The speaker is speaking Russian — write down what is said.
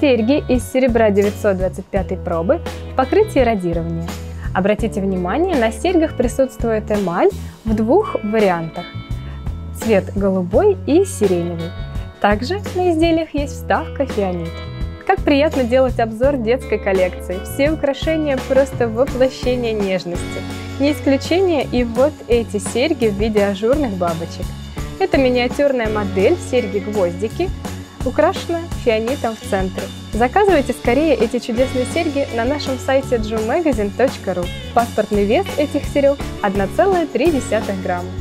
Серьги из серебра 925 пробы в покрытии радирования. Обратите внимание, на серьгах присутствует эмаль в двух вариантах – цвет голубой и сиреневый. Также на изделиях есть вставка фианит. Как приятно делать обзор детской коллекции. Все украшения просто воплощение нежности. Не исключение и вот эти серьги в виде ажурных бабочек. Это миниатюрная модель серьги-гвоздики, украшена фианитом в центре. Заказывайте скорее эти чудесные серьги на нашем сайте jumagazin.ru. Паспортный вес этих серег 1,3 грамма.